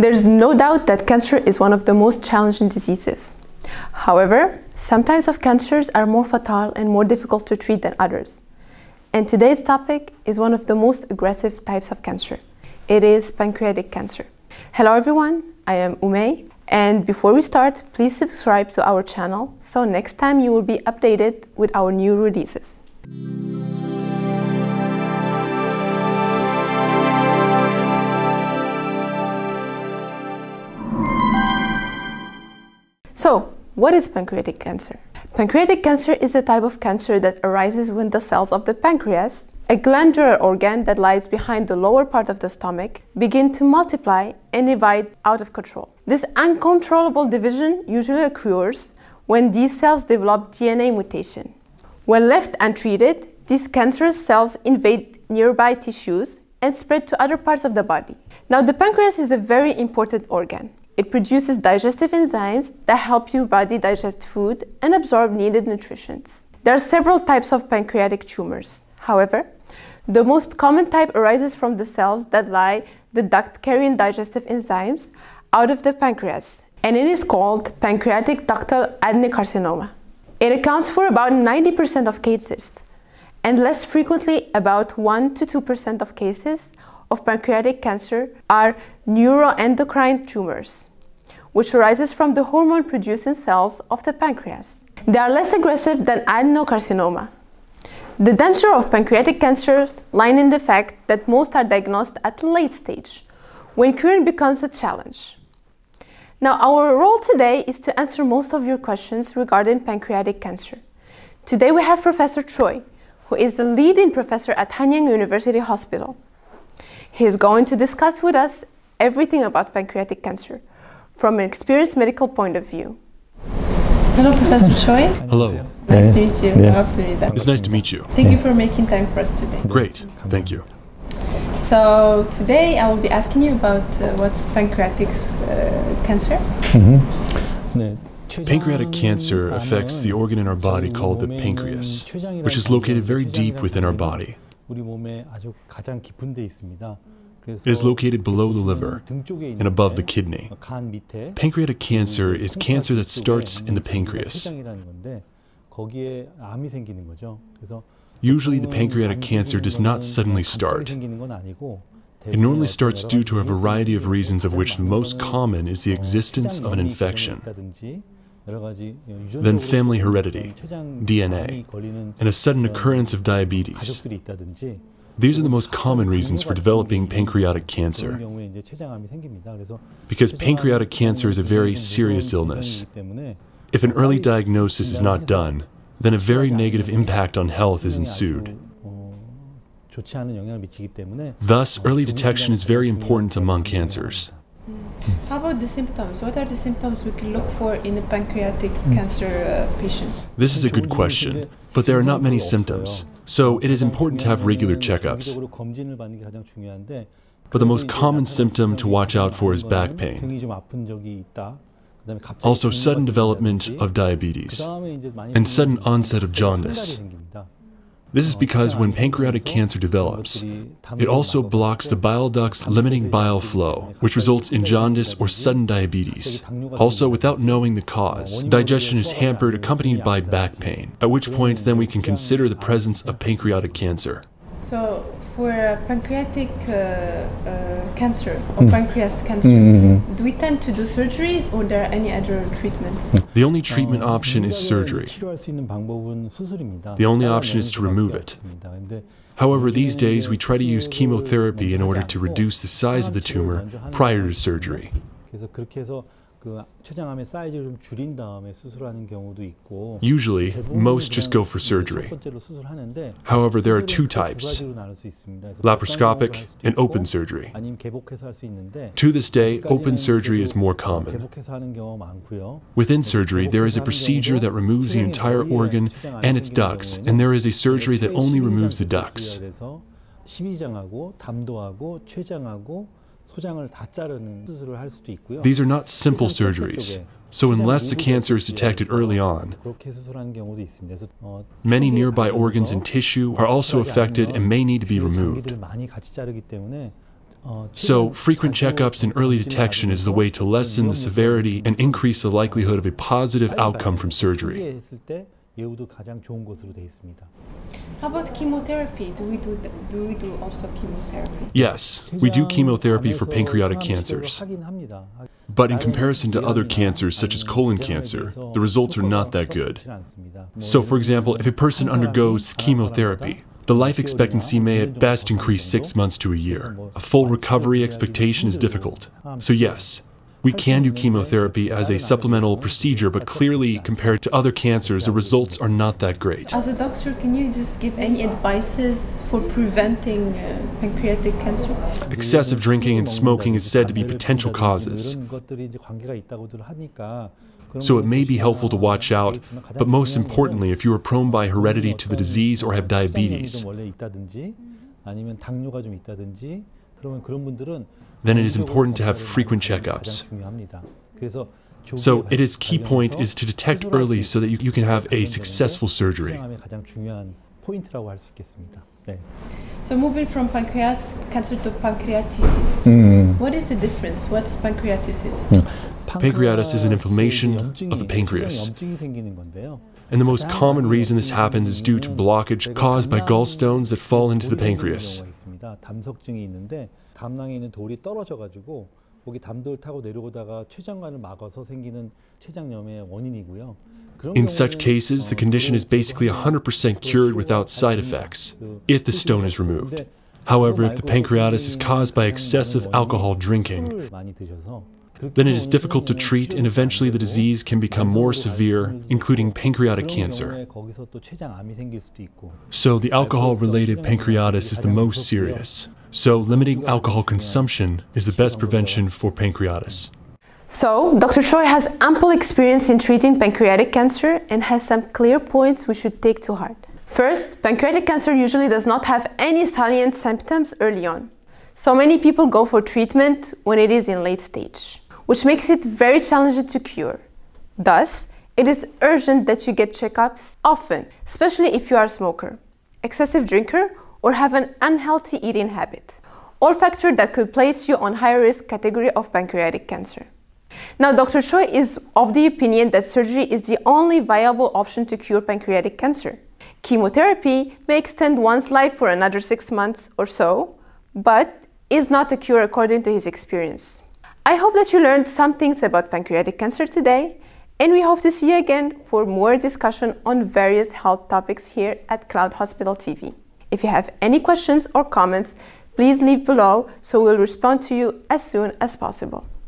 There's no doubt that cancer is one of the most challenging diseases. However, some types of cancers are more fatal and more difficult to treat than others. And today's topic is one of the most aggressive types of cancer. It is pancreatic cancer. Hello everyone, I am Ume. And before we start, please subscribe to our channel, so next time you will be updated with our new releases. So, what is pancreatic cancer? Pancreatic cancer is a type of cancer that arises when the cells of the pancreas, a glandular organ that lies behind the lower part of the stomach, begin to multiply and divide out of control. This uncontrollable division usually occurs when these cells develop DNA mutation. When left untreated, these cancerous cells invade nearby tissues and spread to other parts of the body. Now, the pancreas is a very important organ. It produces digestive enzymes that help your body digest food and absorb needed nutrients. There are several types of pancreatic tumors. However, the most common type arises from the cells that lie the duct carrying digestive enzymes out of the pancreas, and it is called pancreatic ductal adenocarcinoma. It accounts for about 90% of cases, and less frequently about 1 to 2% of cases of pancreatic cancer are neuroendocrine tumors, which arises from the hormone-producing cells of the pancreas. They are less aggressive than adenocarcinoma. The danger of pancreatic cancers lies in the fact that most are diagnosed at a late stage, when curing becomes a challenge. Now, our role today is to answer most of your questions regarding pancreatic cancer. Today we have Professor Choi, who is the leading professor at Hanyang University Hospital. He is going to discuss with us everything about pancreatic cancer from an experienced medical point of view. Hello, Professor Choi. Hello. Nice to meet you. Yeah. It's nice to meet you. Thank you for making time for us today. Great. Thank you. So today I will be asking you about what's pancreatic cancer. Pancreatic cancer affects the organ in our body called the pancreas, which is located very deep within our body. It is located below the liver and above the kidney. Pancreatic cancer is cancer that starts in the pancreas. Usually the pancreatic cancer does not suddenly start. It normally starts due to a variety of reasons, of which the most common is the existence of an infection, then family heredity, DNA, and a sudden occurrence of diabetes. These are the most common reasons for developing pancreatic cancer, because pancreatic cancer is a very serious illness. If an early diagnosis is not done, then a very negative impact on health is ensued. Thus, early detection is very important among cancers. How about the symptoms? What are the symptoms we can look for in a pancreatic cancer patient? This is a good question, but there are not many symptoms, so it is important to have regular checkups. But the most common symptom to watch out for is back pain, also sudden development of diabetes, and sudden onset of jaundice. This is because when pancreatic cancer develops, it also blocks the bile ducts limiting bile flow, which results in jaundice or sudden diabetes. Also, without knowing the cause, digestion is hampered, accompanied by back pain, at which point then we can consider the presence of pancreatic cancer. So, for pancreatic cancer or pancreas cancer, do we tend to do surgeries, or there are any other treatments? The only treatment option is surgery. The only option is to remove it. However, these days we try to use chemotherapy in order to reduce the size of the tumor prior to surgery. Usually, most just go for surgery. However, there are two types, laparoscopic and open surgery. To this day, open surgery is more common. Within surgery, there is a procedure that removes the entire organ and its ducts, and there is a surgery that only removes the ducts. These are not simple surgeries, so unless the cancer is detected early on, many nearby organs and tissue are also affected and may need to be removed. So frequent checkups and early detection is the way to lessen the severity and increase the likelihood of a positive outcome from surgery. How about chemotherapy? Do we do also chemotherapy? Yes, we do chemotherapy for pancreatic cancers. But in comparison to other cancers, such as colon cancer, the results are not that good. So, for example, if a person undergoes chemotherapy, the life expectancy may at best increase 6 months to a year. A full recovery expectation is difficult. So yes, we can do chemotherapy as a supplemental procedure, but clearly, compared to other cancers, the results are not that great. As a doctor, can you just give any advices for preventing pancreatic cancer? Excessive drinking and smoking is said to be potential causes. So it may be helpful to watch out, but most importantly, if you are prone by heredity to the disease or have diabetes, then it is important to have frequent checkups. So it is key point is to detect early so that you can have a successful surgery. So moving from pancreas cancer to pancreatitis, what is the difference? What's pancreatitis? Pancreatitis is an inflammation of the pancreas. And the most common reason this happens is due to blockage caused by gallstones that fall into the pancreas. In such cases, the condition is basically 100% cured without side effects, if the stone is removed. However, if the pancreatitis is caused by excessive alcohol drinking, then it is difficult to treat, and eventually the disease can become more severe, including pancreatic cancer. So the alcohol-related pancreatitis is the most serious. So limiting alcohol consumption is the best prevention for pancreatitis. So, Dr. Choi has ample experience in treating pancreatic cancer and has some clear points we should take to heart. First, pancreatic cancer usually does not have any salient symptoms early on. So many people go for treatment when it is in late stage, which makes it very challenging to cure. Thus, it is urgent that you get checkups often, especially if you are a smoker, excessive drinker, or have an unhealthy eating habit, all factors that could place you on higher risk category of pancreatic cancer. Now, Dr. Choi is of the opinion that surgery is the only viable option to cure pancreatic cancer. Chemotherapy may extend one's life for another 6 months or so, but is not a cure according to his experience. I hope that you learned some things about pancreatic cancer today, and we hope to see you again for more discussion on various health topics here at Cloud Hospital TV. If you have any questions or comments, please leave below so we'll respond to you as soon as possible.